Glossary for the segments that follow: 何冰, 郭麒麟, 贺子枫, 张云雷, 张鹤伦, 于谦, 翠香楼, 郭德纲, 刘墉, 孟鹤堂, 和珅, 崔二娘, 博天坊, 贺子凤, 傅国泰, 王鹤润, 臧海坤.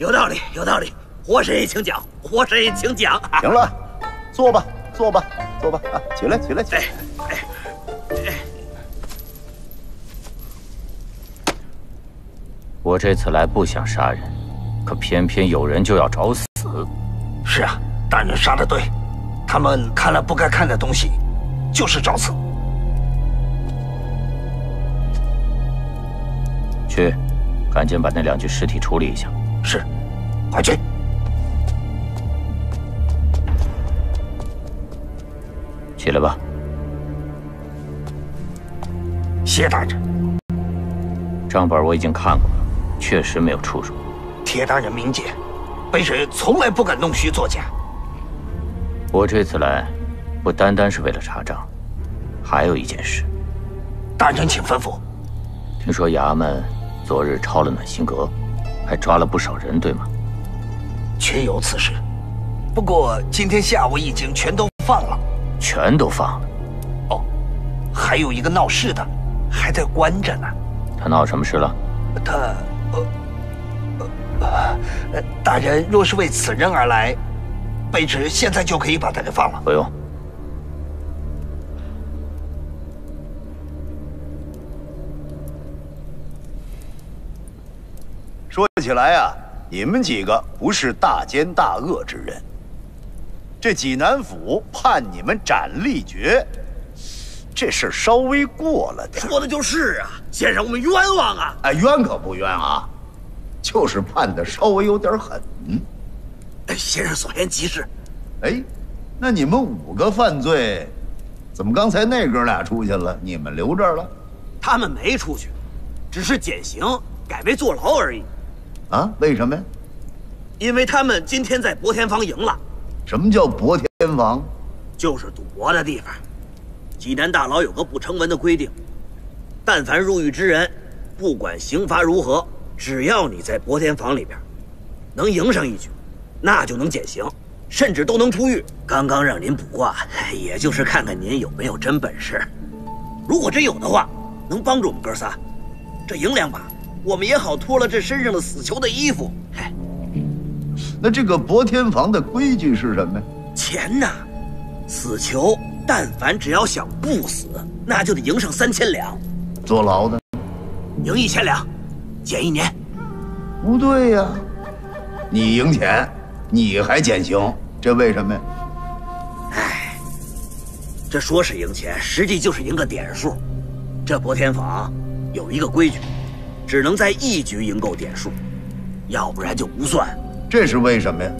有道理，有道理。活神也请讲，活神也请讲。行了，坐吧，坐吧，坐吧啊！起来，起来，起来！哎，我这次来不想杀人，可偏偏有人就要找死。是啊，大人杀的对，他们看了不该看的东西，就是找死。去，赶紧把那两具尸体处理一下。是，快去。 起来吧，谢大人。账本我已经看过了，确实没有出入。铁大人明鉴，本人从来不敢弄虚作假。我这次来，不单单是为了查账，还有一件事。大人请吩咐。听说衙门昨日抄了暖心阁，还抓了不少人，对吗？确有此事，不过今天下午已经全都放了。 全都放了，哦，还有一个闹事的，还在关着呢。他闹什么事了？他，大人若是为此人而来，卑职现在就可以把他给放了。不用。说起来啊，你们几个不是大奸大恶之人。 这济南府判你们斩立决，这事稍微过了点。说的就是啊，先生，我们冤枉啊！哎，冤可不冤啊，就是判的稍微有点狠。哎，先生所言极是。哎，那你们5个犯罪，怎么刚才那哥俩出去了，你们留这儿了？他们没出去，只是减刑，改为坐牢而已。啊？为什么呀？因为他们今天在博天坊赢了。 什么叫博天坊？就是赌博的地方。济南大牢有个不成文的规定，但凡入狱之人，不管刑罚如何，只要你在博天坊里边能赢上一局，那就能减刑，甚至都能出狱。刚刚让您卜卦，也就是看看您有没有真本事。如果真有的话，能帮助我们哥仨，这赢2把，我们也好脱了这身上的死囚的衣服。 那这个博天坊的规矩是什么呀？钱呐，死囚但凡只要想不死，那就得赢上3000两。坐牢的，赢1000两，减1年。不对呀，你赢钱，你还减刑，这为什么呀？哎，这说是赢钱，实际就是赢个点数。这博天坊有一个规矩，只能在1局赢够点数，要不然就不算。 这是为什么呀？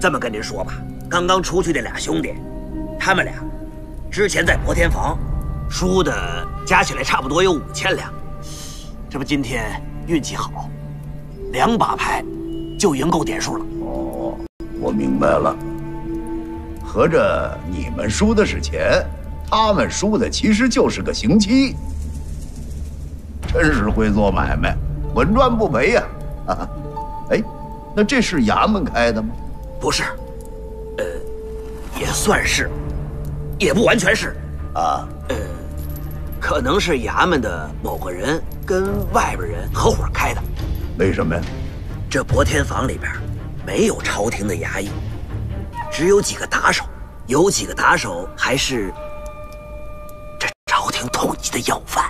这么跟您说吧，刚刚出去的俩兄弟，他们俩之前在博天坊输的加起来差不多有5000两，这不今天运气好，2把牌就赢够点数了。哦，我明白了。合着你们输的是钱，他们输的其实就是个刑期。真是会做买卖，稳赚不赔呀！啊，哎。 那这是衙门开的吗？不是，也算是，也不完全是，啊，可能是衙门的某个人跟外边人合伙开的。为什么呀？这博天坊里边没有朝廷的衙役，只有几个打手，有几个打手还是这朝廷统计的要犯。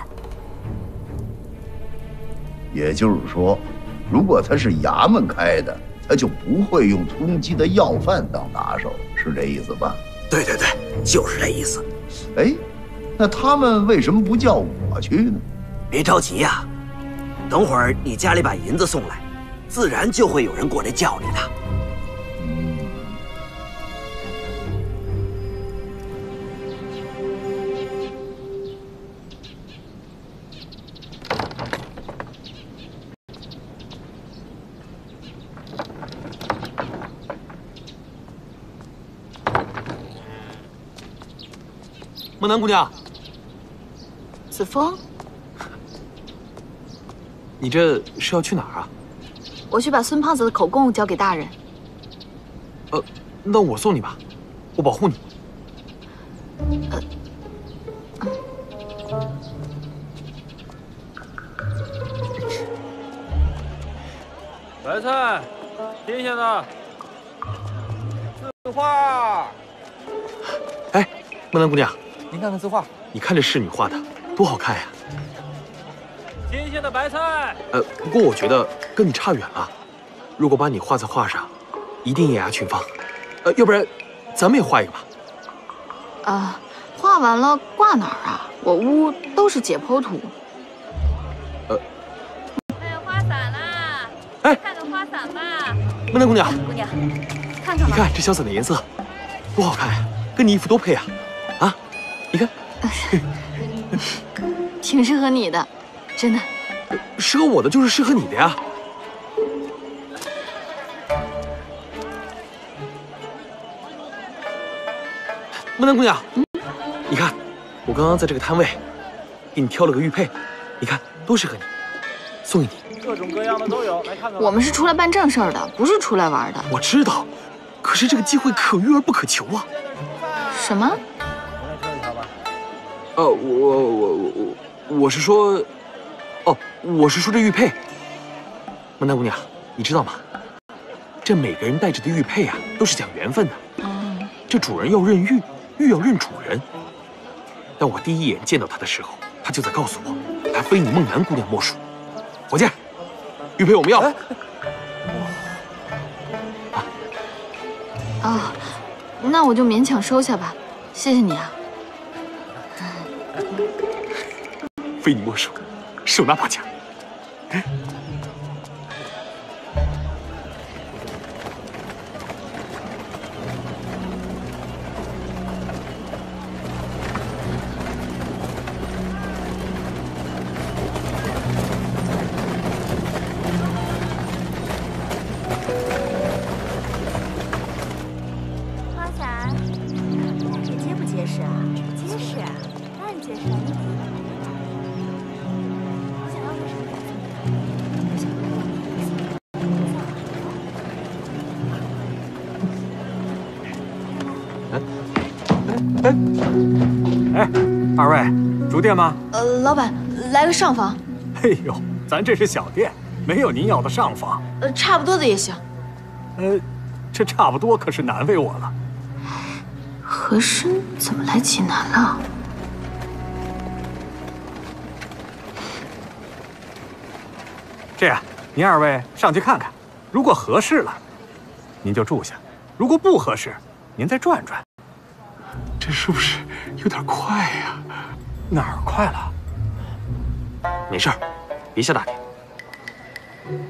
也就是说。 如果他是衙门开的，他就不会用通缉的要犯当打手，是这意思吧？对对对，就是这意思。哎，那他们为什么不叫我去呢？别着急呀，等会儿你家里把银子送来，自然就会有人过来叫你的。嗯。木南姑娘，子枫，你这是要去哪儿啊？我去把孙胖子的口供交给大人。那我送你吧，我保护你。白菜。停下呢，字画。哎，梦兰姑娘，您看看字画，你看这仕女画的多好看呀！新鲜的白菜。不过我觉得跟你差远了，如果把你画在画上，一定艳压群芳。要不然，咱们也画一个吧。啊，画完了挂哪儿啊？我屋都是解剖图。 孟丹姑娘，姑娘，看看吧。你看这小伞的颜色，多好看呀、啊！跟你衣服多配啊！啊，你看，挺适合你的，真的。适合我的就是适合你的呀。孟丹姑娘，你看，我刚刚在这个摊位给你挑了个玉佩，你看多适合你，送给你。 各种各样的都有，来看看。我们是出来办正事儿的，不是出来玩的。我知道，可是这个机会可遇而不可求啊。什么？我来挑一条吧。我是说，哦，我是说这玉佩。孟丹姑娘，你知道吗？这每个人戴着的玉佩啊，都是讲缘分的。嗯。这主人要认玉，玉要认主人。但我第一眼见到他的时候，他就在告诉我，他非你孟兰姑娘莫属。伙计。 玉佩我们要啊！哦，那我就勉强收下吧，谢谢你啊！非你莫属，手拿把掐。二位，竹店吗？老板，来个上房。哎呦，咱这是小店，没有您要的上房。差不多的也行。这差不多可是难为我了。和珅怎么来济南了？这样，您二位上去看看，如果合适了，您就住下；如果不合适，您再转转。这是不是？ 有点快呀，哪儿快了？没事儿，别瞎打听。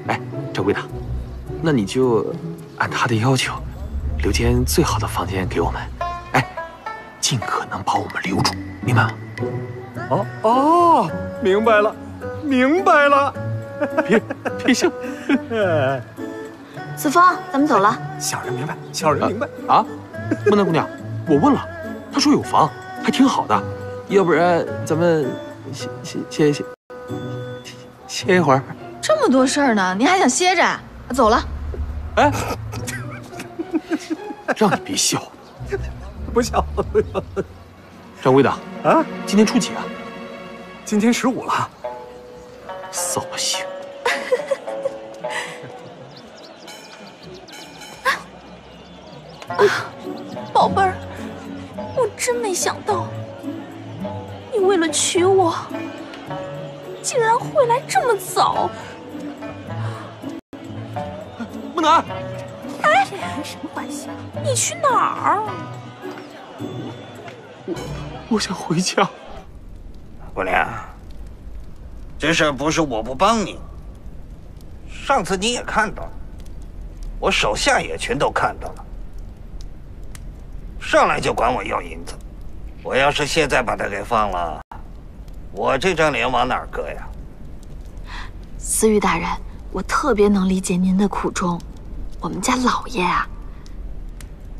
哎，掌柜的，那你就按他的要求，留间最好的房间给我们。哎，尽可能把我们留住，明白吗？哦，明白了，明白了。别笑。子枫，咱们走了。小人明白，小人明白啊。孟丹姑娘，我问了，她说有房。 还挺好的，要不然咱们歇一会儿。这么多事儿呢，您还想歇着？走了。哎，让你别笑，不笑了，不笑了。掌柜的啊，今天初几啊？今天15了。扫兴。啊，宝贝儿。 我真没想到，你为了娶我，竟然会来这么早。木兰，哎，这还什么关系啊？你去哪儿？我想回家。姑娘，这事儿不是我不帮你，上次你也看到了，我手下也全都看到了。 上来就管我要银子，我要是现在把他给放了，我这张脸往哪儿搁呀？司玉大人，我特别能理解您的苦衷。我们家老爷啊，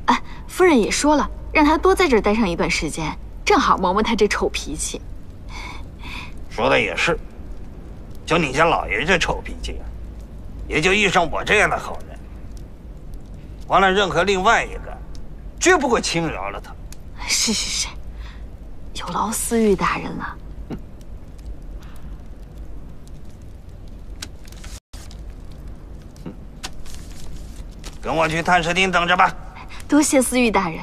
哎，夫人也说了，让他多在这儿待上一段时间，正好磨磨他这臭脾气。说的也是，就你家老爷这臭脾气，也就遇上我这样的好人。完了，任何另外一个。 绝不会轻饶了他。是，有劳司玉大人了。跟我去探视厅等着吧。多谢司狱大人。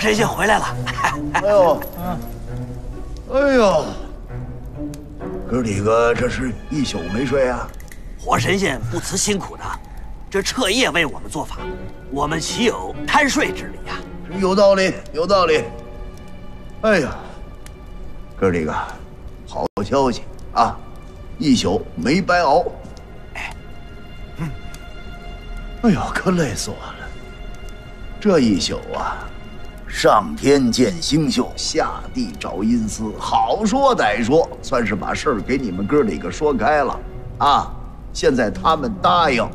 神仙回来了！哎呦，哎呦，哥几个这是一宿没睡啊！活神仙不辞辛苦的，这彻夜为我们做法，我们岂有贪睡之理呀？有道理，有道理。哎呀，哥几个，好消息啊！一宿没白熬。哎，嗯，哎呦，可累死我了！这一宿啊。 上天见星宿，下地找阴司，好说歹说，算是把事儿给你们哥几个说开了啊！现在他们答应，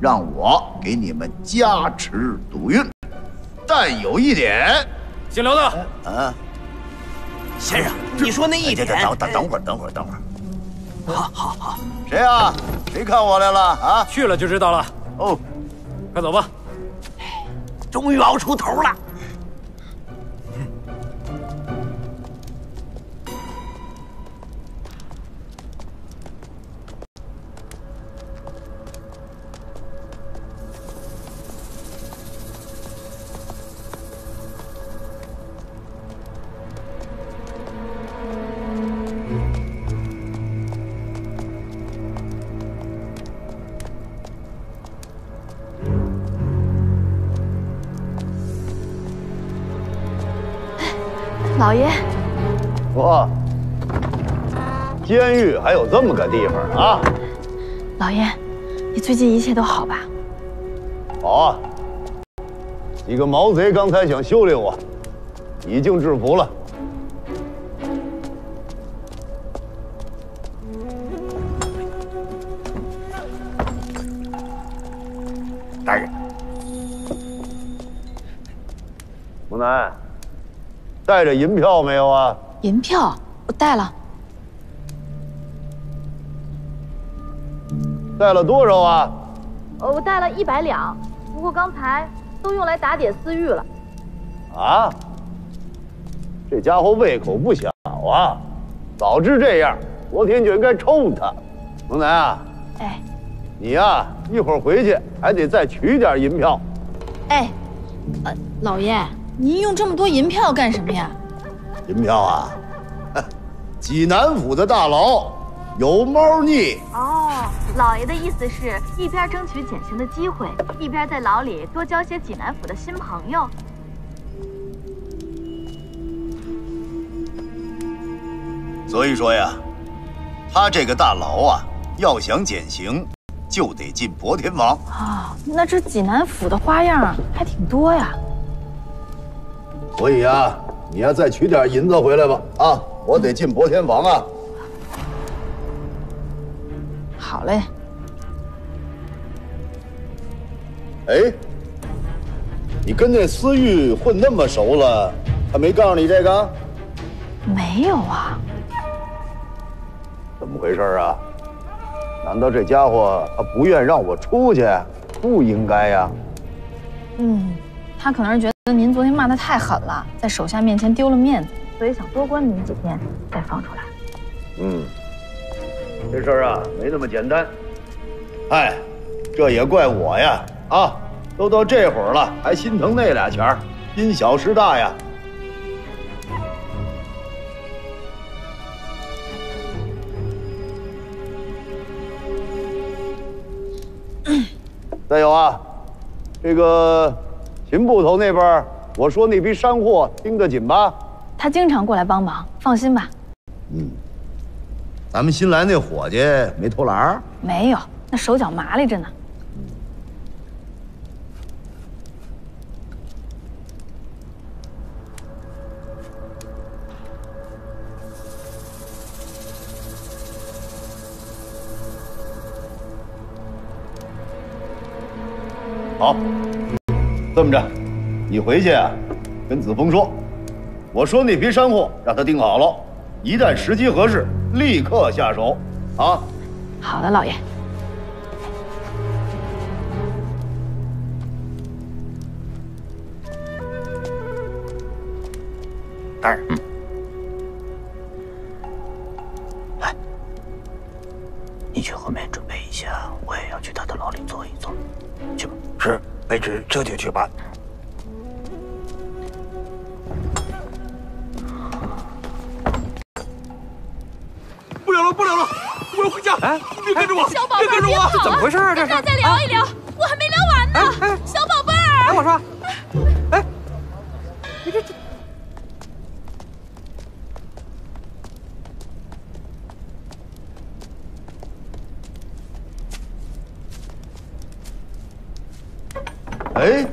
让我给你们加持赌运，但有一点，姓刘的，啊，先生，你说那一点，等会儿，好，谁啊？谁看我来了啊？去了就知道了。哦，快走吧，终于熬出头了。 老爷，哇，监狱还有这么个地方啊！老爷，你最近一切都好吧？好啊，你个毛贼刚才想修理我，已经制服了。大人，木南。 带着银票没有啊？银票我带了。带了多少啊？我带了100两，不过刚才都用来打点私狱了。啊！这家伙胃口不小啊！早知这样，昨天就应该抽他。龙南啊，哎，你呀，一会儿回去还得再取点银票。哎，老爷。 您用这么多银票干什么呀？银票啊，济南府的大牢有猫腻。哦，老爷的意思是，一边争取减刑的机会，一边在牢里多交些济南府的新朋友。所以说呀，他这个大牢啊，要想减刑，就得进博天王。哦，那这济南府的花样还挺多呀。 所以啊，你要再取点银子回来吧！啊，我得进博天房啊。好嘞。哎，你跟那司玉混那么熟了，他没告诉你这个？没有啊。怎么回事啊？难道这家伙他不愿让我出去？不应该呀。嗯，他可能是觉得。 您昨天骂他太狠了，在手下面前丢了面子，所以想多关您几天，再放出来。嗯，这事儿啊没那么简单。哎，这也怪我呀！啊，都到这会儿了，还心疼那俩钱儿，因小失大呀。再有啊，这个。 秦捕头那边，我说那批山货盯得紧吧？他经常过来帮忙，放心吧。嗯，咱们新来那伙计没偷懒？没有，那手脚麻利着呢。好，这么着，你回去啊，跟子枫说，我说那批商户让他定好了，一旦时机合适，立刻下手，啊。好的，老爷。 丹儿，来，你去后面准备一下，我也要去他的牢里坐一坐，去吧。是，卑职这就去办。不聊了，不聊了，我要回家。哎，别跟着我，小宝贝，别跟着我，怎么回事啊？这是？大家聊一聊，我还没聊完呢。哎，小宝贝儿，哎，我说，哎，你这。 哎，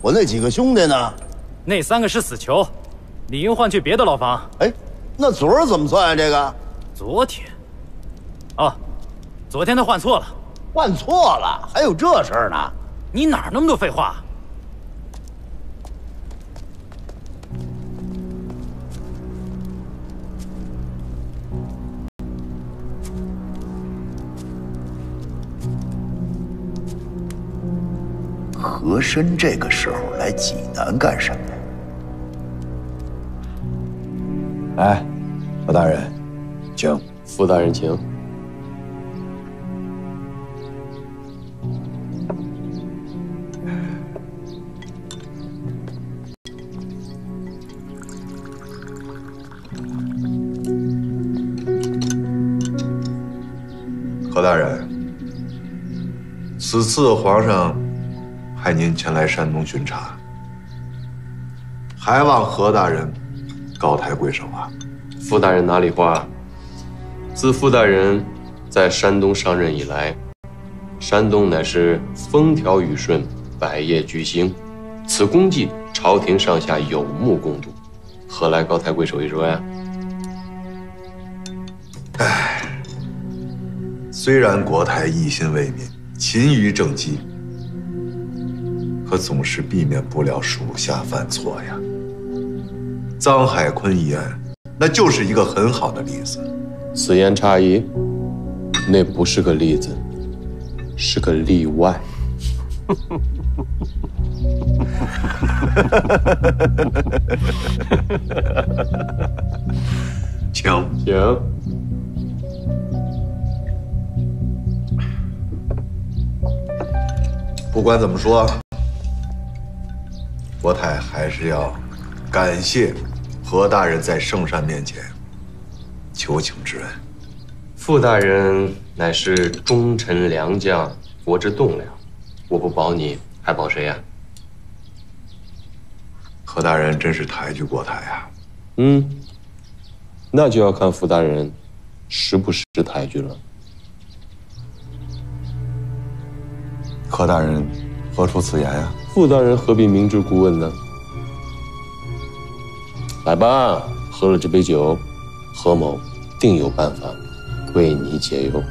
我那几个兄弟呢？那三个是死囚，理应换去别的牢房。哎，那昨儿怎么算啊？这个昨天，哦，昨天他换错了，换错了，还有这事儿呢？你哪儿那么多废话？和珅这个时候来济南干什么？哎，老大人，请。傅大人，请。何大人，此次皇上。 派您前来山东巡查，还望何大人高抬贵手啊！傅大人哪里话？自傅大人在山东上任以来，山东乃是风调雨顺，百业俱兴，此功绩朝廷上下有目共睹，何来高抬贵手一说呀？唉，虽然国泰一心为民，勤于政绩。 可总是避免不了属下犯错呀。臧海坤一案，那就是一个很好的例子。此言差矣，那不是个例子，是个例外。请。 不管怎么说。 国泰还是要感谢何大人在圣上面前求情之恩。傅大人乃是忠臣良将，国之栋梁，我不保你，还保谁呀？何大人真是抬举国泰啊！嗯，那就要看傅大人识不识抬举了。何大人何出此言呀？ 傅大人何必明知故问呢？来吧，喝了这杯酒，何某定有办法为你解忧。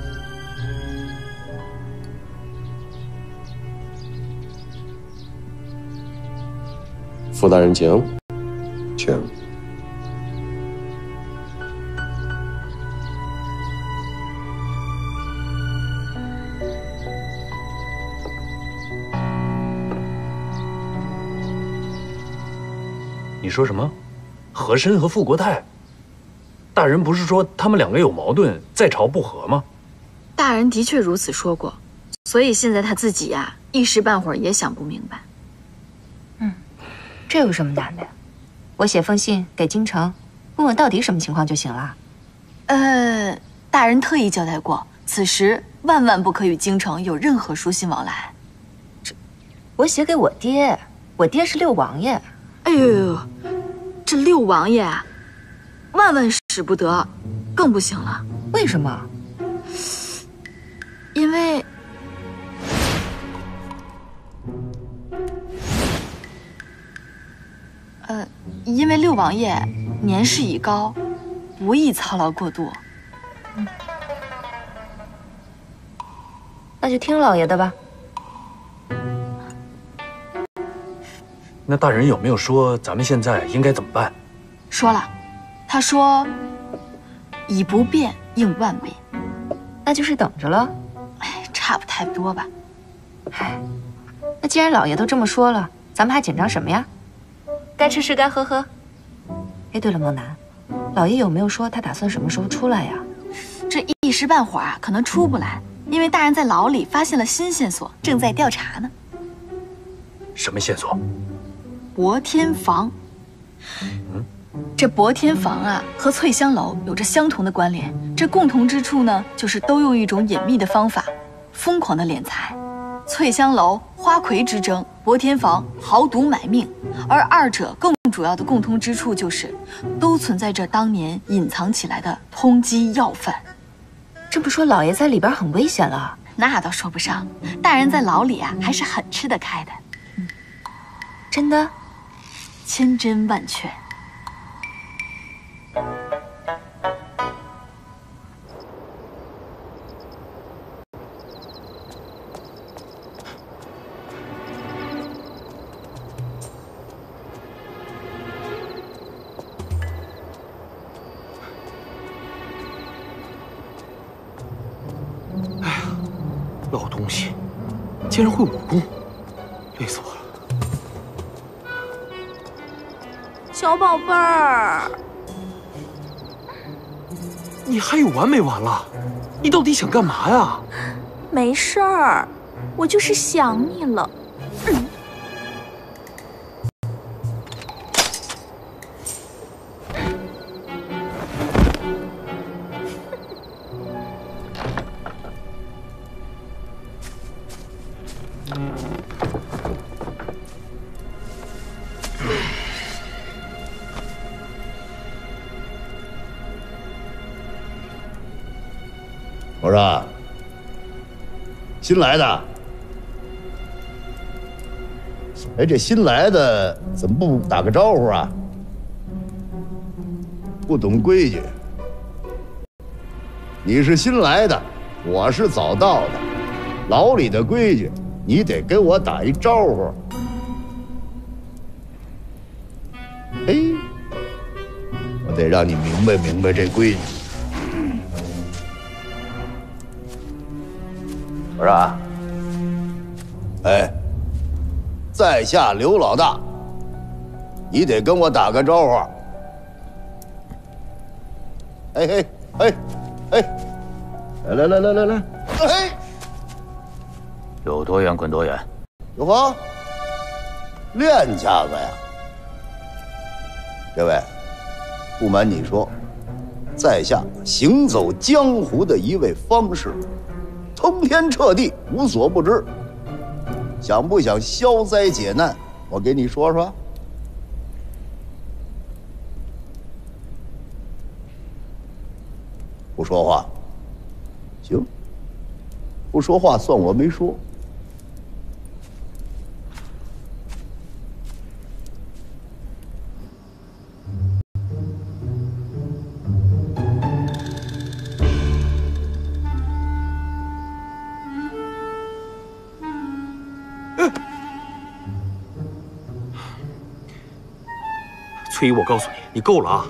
傅大人，请，请。你说什么？和珅和傅国泰，大人不是说他们两个有矛盾，在朝不和吗？大人的确如此说过，所以现在他自己呀，一时半会儿也想不明白。嗯，这有什么难的呀？我写封信给京城，问问到底什么情况就行了。大人特意交代过，此时万万不可与京城有任何书信往来。这，我写给我爹，我爹是六王爷。 哎呦呦呦，这六王爷啊，万万使不得，更不行了。为什么？因为因为六王爷年事已高，不宜操劳过度。嗯，那就听老爷的吧。那大人有没有说咱们现在应该怎么办？说了，他说以不变应万变，那就是等着了。哎，差不太多吧。哎，那既然老爷都这么说了，咱们还紧张什么呀？该吃吃，该喝喝。哎，对了，孟楠，老爷有没有说他打算什么时候出来呀？这一时半会儿啊，可能出不来，因为大人在牢里发现了新线索，正在调查呢。什么线索？ 博天房，这博天房啊和翠香楼有着相同的关联。这共同之处呢，就是都用一种隐秘的方法，疯狂的敛财。翠香楼花魁之争，博天房豪赌买命，而二者更主要的共同之处就是，都存在着当年隐藏起来的通缉要犯。这么说，老爷在里边很危险了？那倒说不上，大人在牢里啊还是很吃得开的。真的。 千真万确。哎呀，老东西，竟然会武功，累死我了。 小宝贝儿，你还有完没完了？你到底想干嘛呀？没事儿，我就是想你了。我说：“新来的，哎，这新来的怎么不打个招呼啊？不懂规矩。你是新来的，我是早到的，老李的规矩，你得跟我打一招呼。哎，我得让你明白明白这规矩。” 我说啊，哎，在下刘老大，你得跟我打个招呼。哎哎哎哎，来来来来来，哎，有多远滚多远。有方，练下个呀。这位，不瞒你说，在下行走江湖的一位方士。 通天彻地，无所不知。想不想消灾解难？我给你说说。不说话，行。不说话算我没说。翠姨，我告诉你，你够了啊！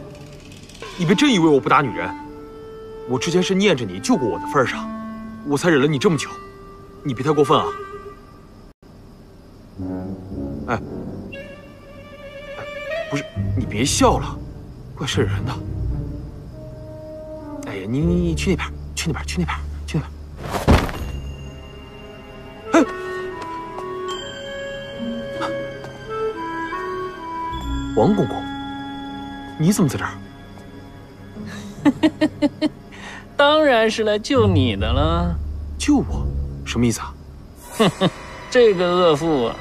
你别真以为我不打女人，我之前是念着你救过我的份上，我才忍了你这么久，你别太过分啊！哎，不是，你别笑了，怪瘆人的。哎呀，你去那边，去那边，去那边，去那边。哎，王公公。 你怎么在这儿？当然是来救你的了。救我？什么意思啊？哼哼，这个恶妇啊，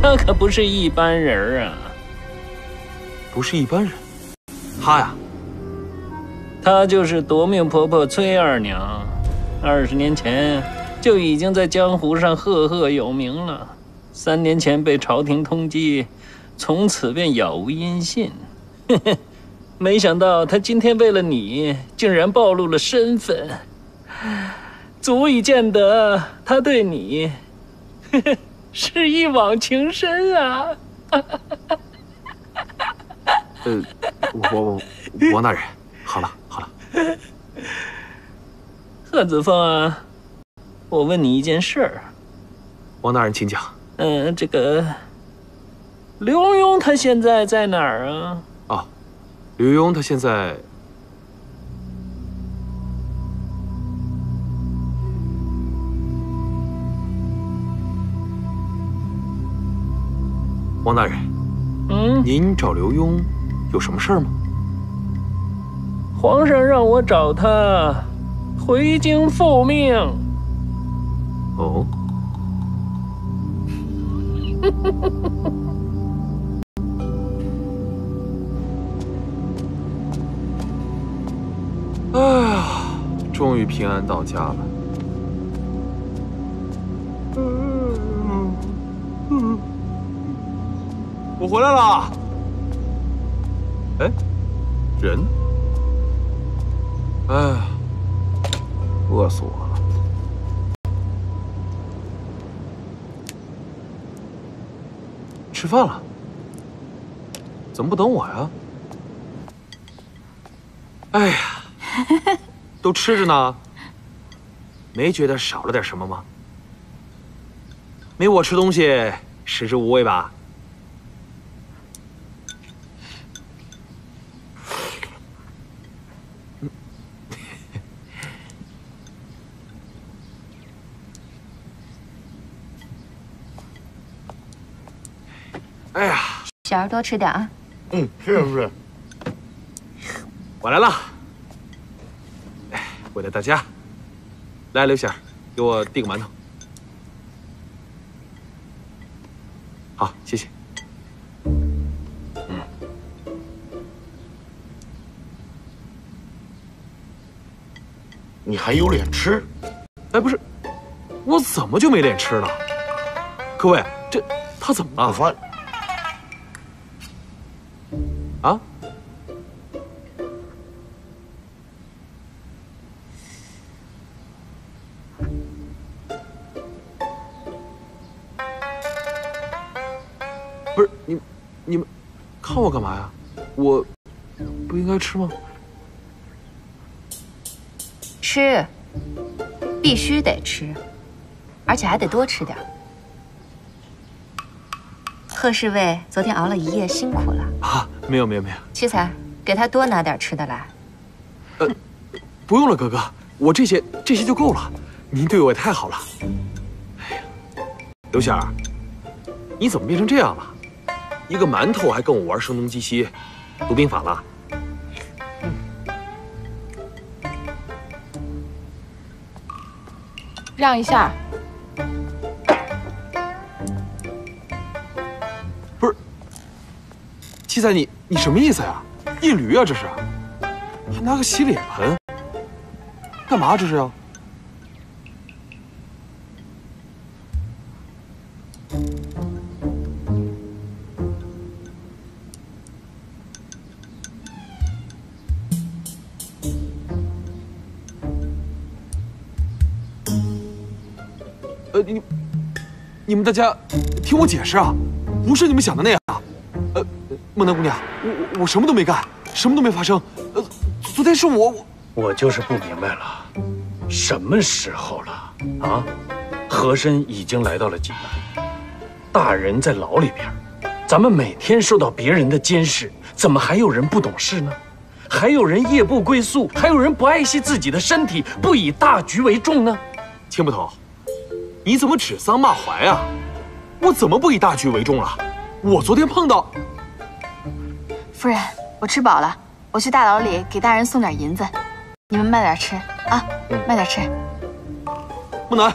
她可不是一般人啊。不是一般人？她呀，她就是夺命婆婆崔二娘，20年前就已经在江湖上赫赫有名了。3年前被朝廷通缉，从此便杳无音信。嘿嘿。 没想到他今天为了你，竟然暴露了身份，足以见得他对你，呵呵，是一往情深啊！王大人，好了。贺子凤啊，我问你一件事儿。王大人，请讲。这个刘墉他现在在哪儿啊？哦，刘墉他现在。 王大人，您找刘墉有什么事儿吗？皇上让我找他回京复命。哦，哎呀，终于平安到家了。我回来了。哎，人呢？哎呀，饿死我了。吃饭了？怎么不等我呀？哎呀，都吃着呢，没觉得少了点什么吗？没我吃东西，食之无味吧？ 哎呀，小孩多吃点啊！是不是？我来了，为了大家，来刘霞，给我递个馒头。好，谢谢。你还有脸吃？哎，不是，我怎么就没脸吃了？各位，这他怎么了？我发。 啊！不是你们看我干嘛呀？我不应该吃吗？吃，必须得吃，而且还得多吃点。贺侍卫昨天熬了一夜，辛苦了。 啊，没有。屈才，给他多拿点吃的来。不用了，哥哥，我这些就够了。您对我也太好了。哎呀，刘仙儿，你怎么变成这样了？一个馒头还跟我玩声东击西，读兵法了？让一下。 七仔，你什么意思呀？一驴啊，这是，还拿个洗脸盆，干嘛这是呀？你们大家听我解释啊，不是你们想的那样。 孟丹姑娘，我什么都没干，什么都没发生。昨天是我就是不明白了，什么时候了啊？和珅已经来到了济南，大人在牢里边，咱们每天受到别人的监视，怎么还有人不懂事呢？还有人夜不归宿，还有人不爱惜自己的身体，不以大局为重呢？青捕头，你怎么指桑骂槐啊？我怎么不以大局为重了？我昨天碰到。 夫人，我吃饱了，我去大牢里给大人送点银子，你们慢点吃啊，慢点吃。木南，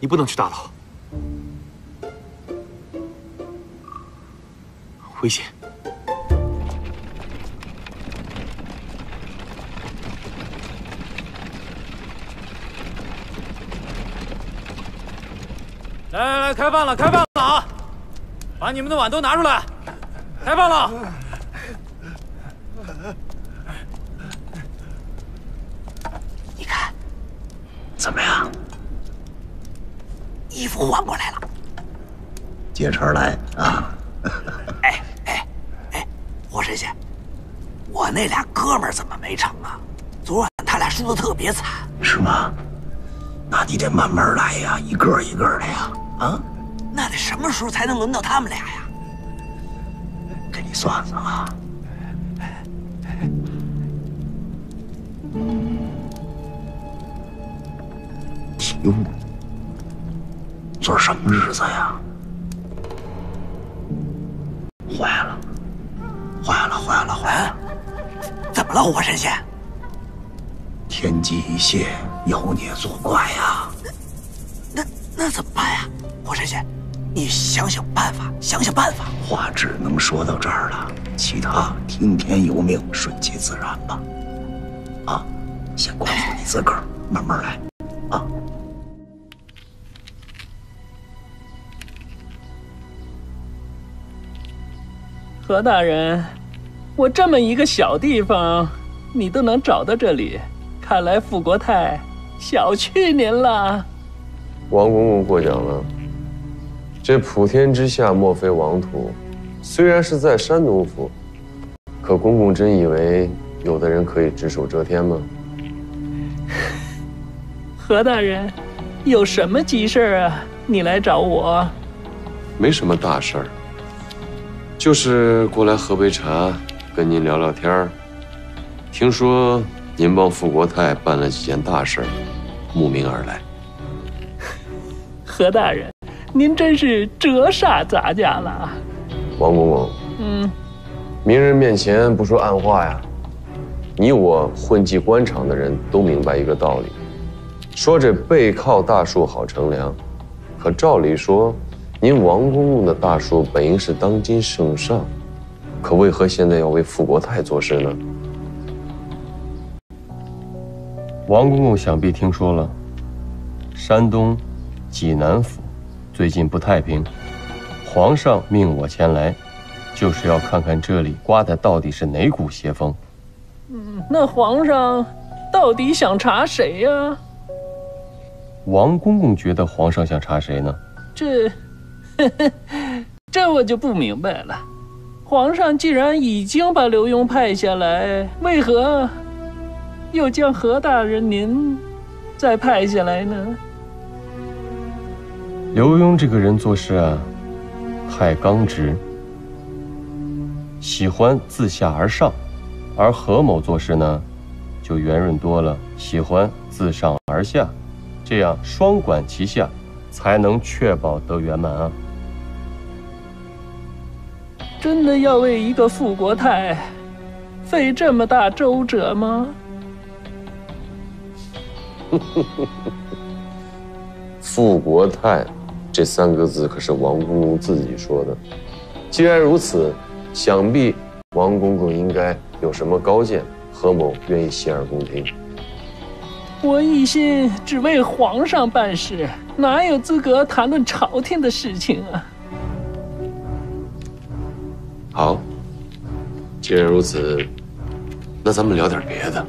你不能去大牢，危险。来，开饭了啊！把你们的碗都拿出来。 开饭了！你看，怎么样？衣服换过来了。接茬来啊！哎，我神仙，我那俩哥们儿怎么没成啊？昨晚他俩输得特别惨。是吗？那你得慢慢来呀，一个一个的呀，啊？那得什么时候才能轮到他们俩呀？给你算算啊。 哟，今儿什么日子呀？坏了！怎么了，火神仙？天机一泄，妖孽作怪呀！那怎么办呀？火神仙，你想想办法，话只能说到这儿了，其他听天由命，顺其自然吧。啊，先管好你自个儿，慢慢来。 何大人，我这么一个小地方，你都能找到这里，看来富国太小觑您了。王公公过奖了。这普天之下莫非王土，虽然是在山东府，可公公真以为有的人可以只手遮天吗？何大人，有什么急事啊？你来找我？没什么大事儿。 就是过来喝杯茶，跟您聊聊天儿。听说您帮富国太办了几件大事，慕名而来。何大人，您真是折煞咱家了。王公公，明人面前不说暗话呀。你我混迹官场的人都明白一个道理：说这背靠大树好乘凉，可照理说。 您王公公的大叔本应是当今圣上，可为何现在要为富国太做事呢？王公公想必听说了，山东济南府最近不太平，皇上命我前来，就是要看看这里刮的到底是哪股邪风。那皇上到底想查谁呀？王公公觉得皇上想查谁呢？这我就不明白了，皇上既然已经把刘墉派下来，为何又将何大人您再派下来呢？刘墉这个人做事啊，太刚直，喜欢自下而上；而何某做事呢，就圆润多了，喜欢自上而下，这样双管齐下。 才能确保得圆满啊！真的要为一个富国太费这么大周折吗？富国太这三个字可是王公公自己说的。既然如此，想必王公公应该有什么高见，何某愿意洗耳恭听。 我一心只为皇上办事，哪有资格谈论朝廷的事情啊？好，既然如此，那咱们聊点别的。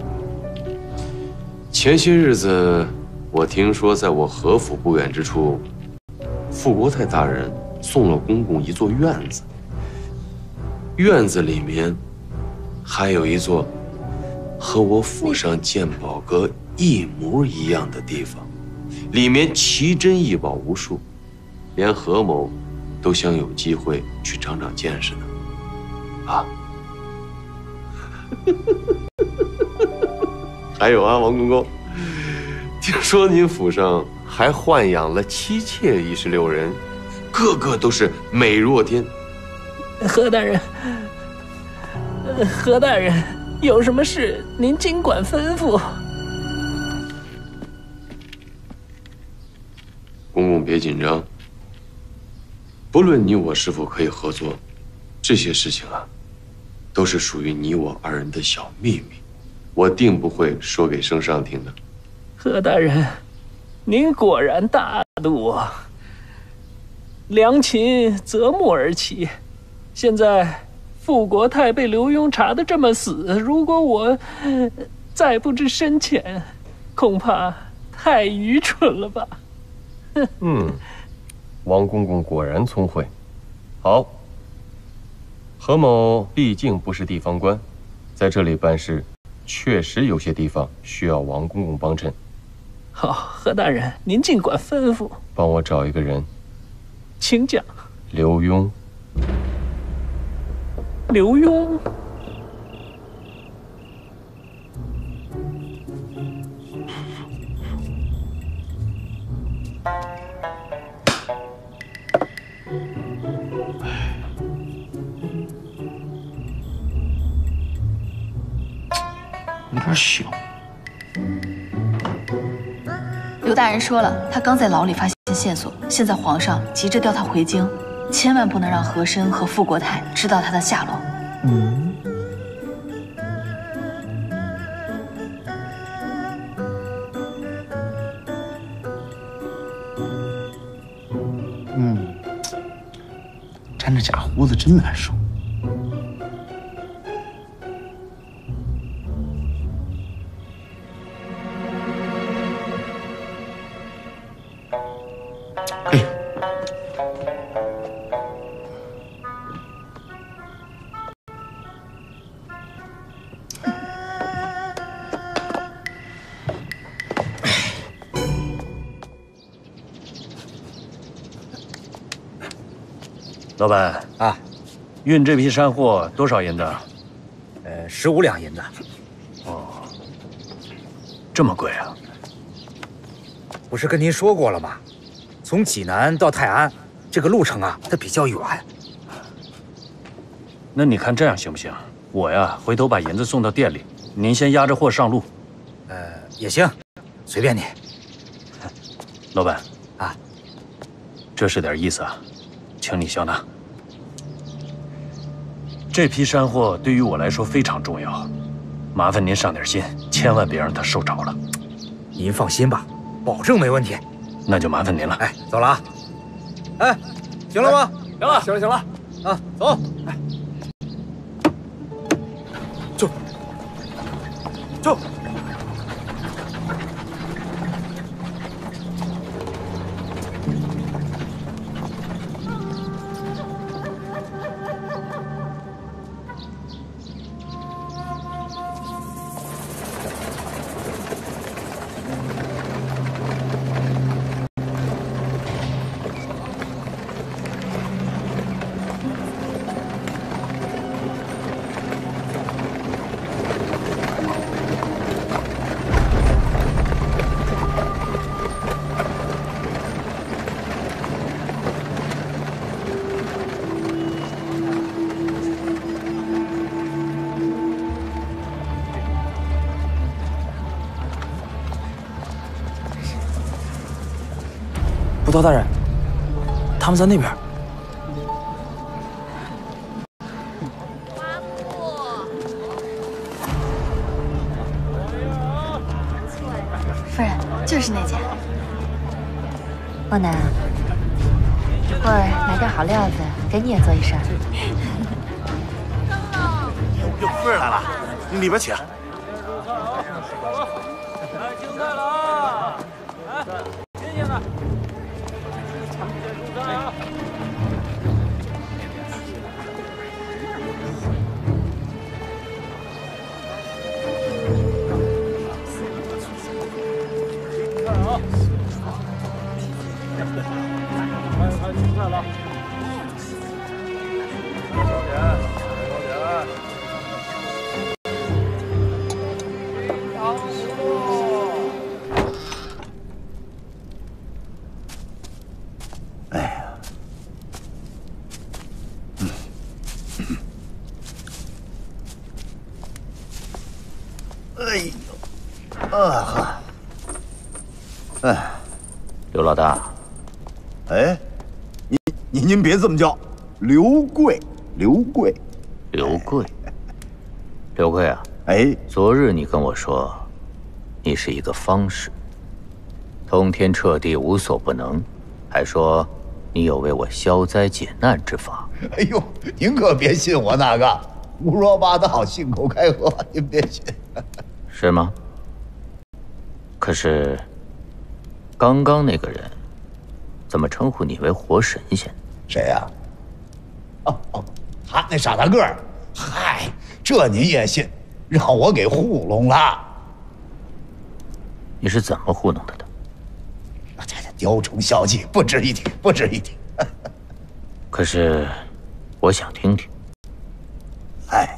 前些日子，我听说在我何府不远之处，富国太大人送了公公一座院子，院子里面还有一座和我府上鉴宝阁。 一模一样的地方，里面奇珍异宝无数，连何某都想有机会去长长见识呢。啊，还有啊，王公公，听说您府上还豢养了妻妾16人，个个都是美若天。何大人，有什么事您尽管吩咐。 公公别紧张。不论你我是否可以合作，这些事情啊，都是属于你我二人的小秘密，我定不会说给圣上听的。何大人，您果然大度啊！良禽择木而栖。现在富国太被刘墉查得这么死，如果我再不知深浅，恐怕太愚蠢了吧。王公公果然聪慧。好，何某毕竟不是地方官，在这里办事，确实有些地方需要王公公帮衬。好，何大人，您尽管吩咐。帮我找一个人，请讲。刘墉。刘墉。 有点小。刘大人说了，他刚在牢里发现线索，现在皇上急着调他回京，千万不能让和珅和傅国泰知道他的下落。嗯。嗯，沾着假胡子真难受。 老板啊，运这批山货多少银子？15两银子。哦，这么贵啊！不是跟您说过了吗？从济南到泰安，这个路程啊，它比较远。那你看这样行不行？我呀，回头把银子送到店里，您先押着货上路。也行，随便你。老板啊，这是点意思啊，请你笑纳。 这批山货对于我来说非常重要，麻烦您上点心，千万别让它受着了。您放心吧，保证没问题。那就麻烦您了。哎，走了啊！哎，行了吗？行了，行了，行了啊！走，哎，走，走。老大人，他们在那边。夫人，就是那家。梦楠，一会儿买点好料子，给你也做一身。哟，夫人来了，你里边请。 老大，哎，您别这么叫，刘贵啊！哎，昨日你跟我说，你是一个方士，通天彻地，无所不能，还说你有为我消灾解难之法。哎呦，您可别信我那个胡说八道、信口开河，您别信。是吗？可是。 刚刚那个人，怎么称呼你为活神仙？谁呀？哦哦，他那傻大个儿，嗨，这您也信？让我给糊弄了。你是怎么糊弄他的？大家雕虫小技，不值一提，不值一提。可是，我想听听。哎，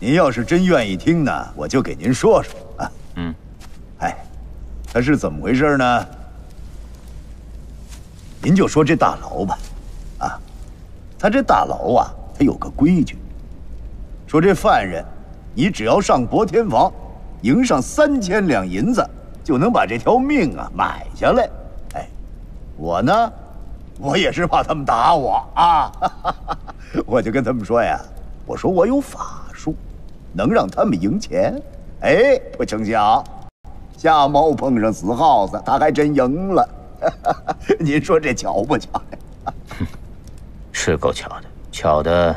您要是真愿意听呢，我就给您说说啊。嗯。哎，他是怎么回事呢？ 您就说这大牢吧，啊，他这大牢啊，他有个规矩，说这犯人，你只要上博天房，赢上3000两银子，就能把这条命啊买下来。哎，我呢，我也是怕他们打我啊，我就跟他们说呀，我说我有法术，能让他们赢钱。哎，不成想，瞎猫碰上死耗子，他还真赢了。 您说这巧不巧呀？是够巧的，巧的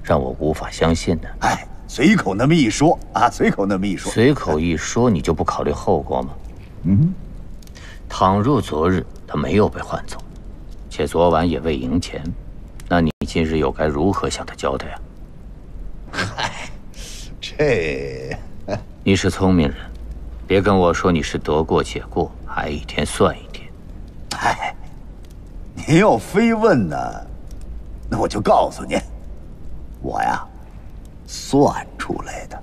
让我无法相信呢。哎，随口那么一说啊，随口那么一说，随口一说，你就不考虑后果吗？嗯，倘若昨日他没有被换走，且昨晚也未赢钱，那你今日又该如何向他交代啊？嗨，这……你是聪明人，别跟我说你是得过且过，挨一天算一天。 哎，您要非问呢，那我就告诉您，我呀，算出来的。